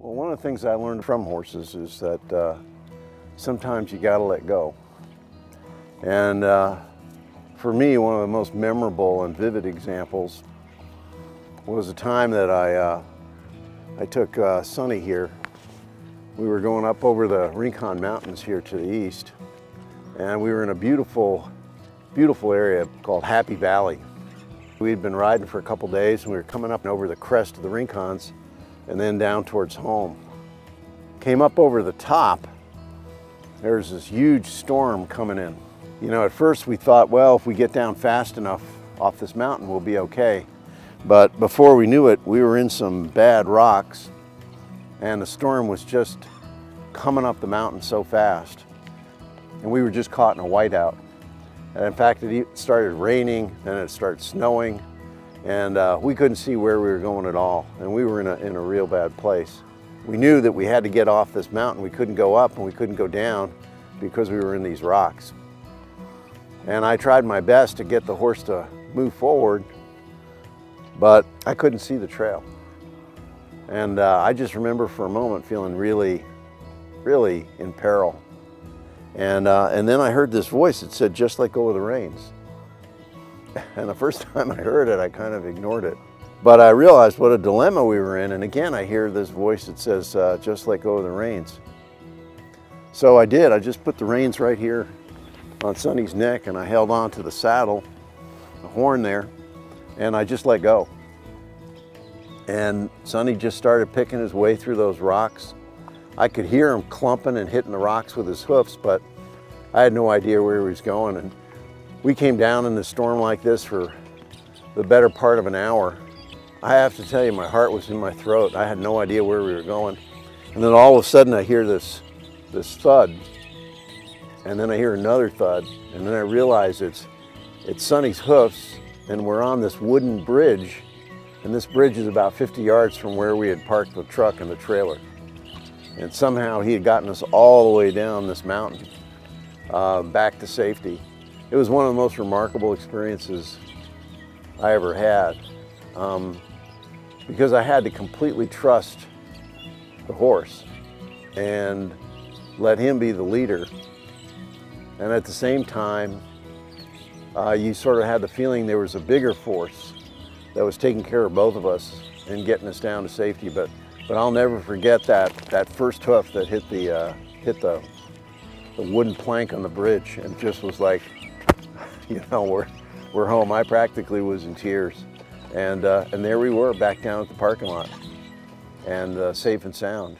Well, one of the things I learned from horses is that sometimes you gotta let go. And for me, one of the most memorable and vivid examples was the time that I took Sonny here. We were going up over the Rincon Mountains here to the east, and we were in a beautiful, beautiful area called Happy Valley. We'd been riding for a couple days, and we were coming up and over the crest of the Rincons and then down towards home. Came up over the top, there was this huge storm coming in. You know, at first we thought, well, if we get down fast enough off this mountain, we'll be okay. But before we knew it, we were in some bad rocks, and the storm was just coming up the mountain so fast. And we were just caught in a whiteout. And in fact, it started raining, then it started snowing, and we couldn't see where we were going at all. And we were in a real bad place. We knew that we had to get off this mountain. We couldn't go up and we couldn't go down because we were in these rocks. And I tried my best to get the horse to move forward, but I couldn't see the trail. And I just remember for a moment feeling really, really in peril. And then I heard this voice that said, just let go of the reins. And the first time I heard it, I kind of ignored it. But I realized what a dilemma we were in. And again, I hear this voice that says, just let go of the reins. So I did. I just put the reins right here on Sonny's neck, and I held on to the saddle, the horn there, and I just let go. And Sonny just started picking his way through those rocks. I could hear him clumping and hitting the rocks with his hoofs, but I had no idea where he was going. And we came down in the storm like this for the better part of an hour. I have to tell you, my heart was in my throat. I had no idea where we were going. And then all of a sudden I hear this thud, and then I hear another thud, and then I realize it's Sonny's hoofs, and we're on this wooden bridge, and this bridge is about 50 yards from where we had parked the truck and the trailer. And somehow he had gotten us all the way down this mountain, back to safety. It was one of the most remarkable experiences I ever had, because I had to completely trust the horse and let him be the leader. And at the same time, you sort of had the feeling there was a bigger force that was taking care of both of us and getting us down to safety. But I'll never forget that first hoof that hit the wooden plank on the bridge, and just was like, you know, we're home. I practically was in tears, and there we were back down at the parking lot, and safe and sound.